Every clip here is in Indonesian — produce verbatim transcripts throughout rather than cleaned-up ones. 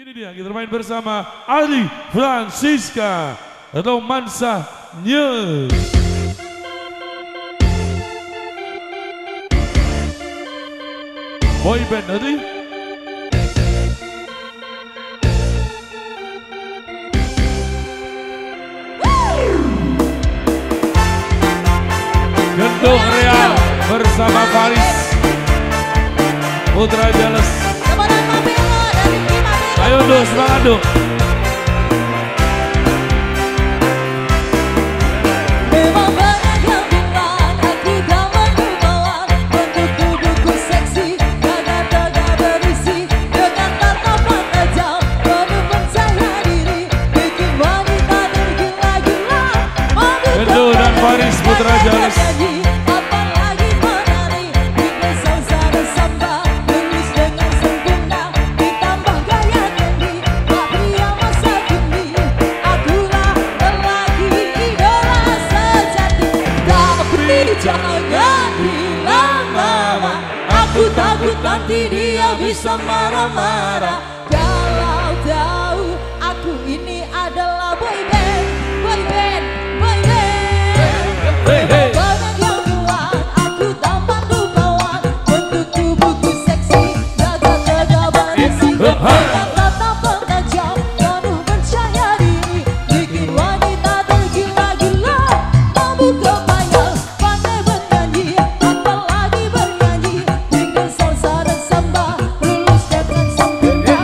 Ini dia, kita bermain bersama Ali Francisca, Romansa Nyes. Boy Band tadi. Gendong Real bersama Faris Putra Jales. Ayo dong, semangat dong. Putra Jales. Aku takut nanti dia bisa marah-marah. Kalau tahu aku ini adalah boy band, boy band, boy band. Hey, hey. Banyak yang kuat, aku tampan rupawan, bentuk tubuhku seksi, gagah-gagah berisi, kata-kata penajam, penuh percaya diri, bikin wanita tergila-gila, mabuk kebanyak, pandai bernyanyi, apalagi bernyanyi, bikin salsa dan samba, lulus dengan sempurna.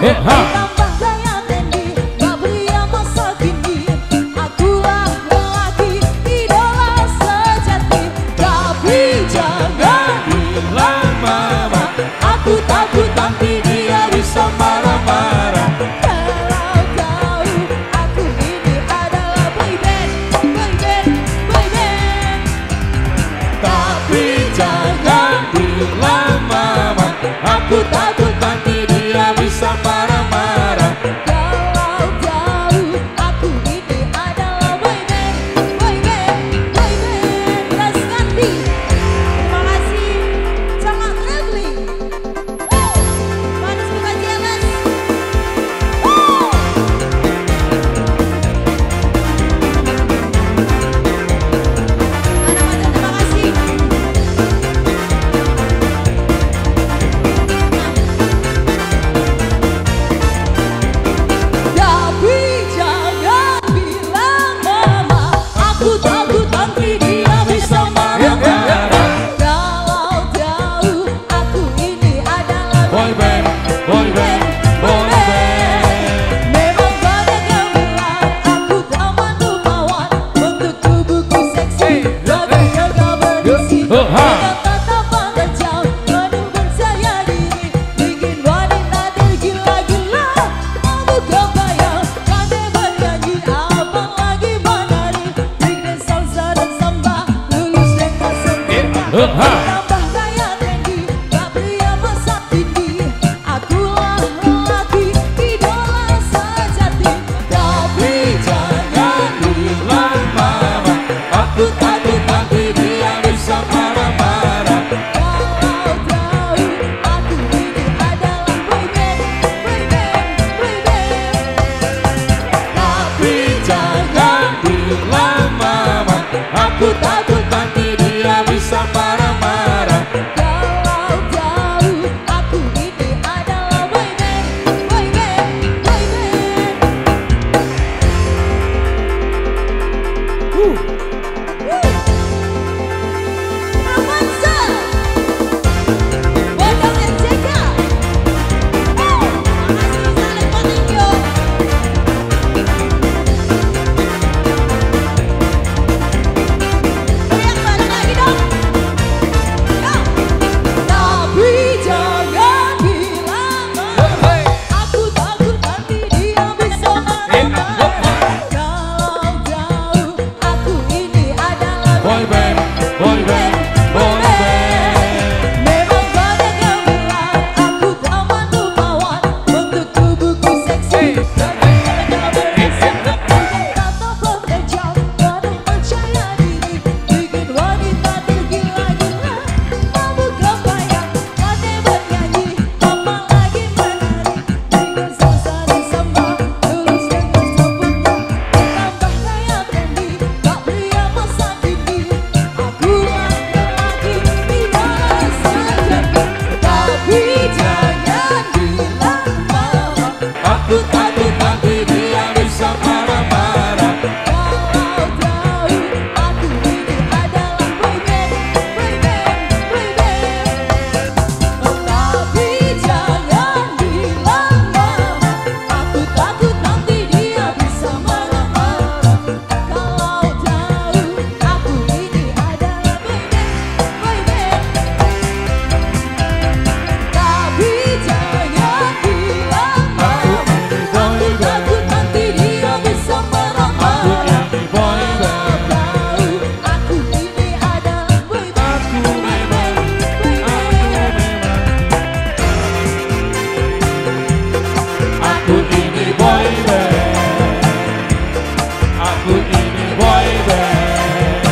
aku ini boy band.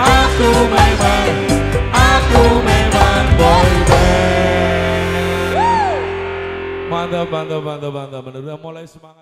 Aku memang, aku memang boy band. Mantap, mantap, mantap, mantap. Menurut mulai semangat.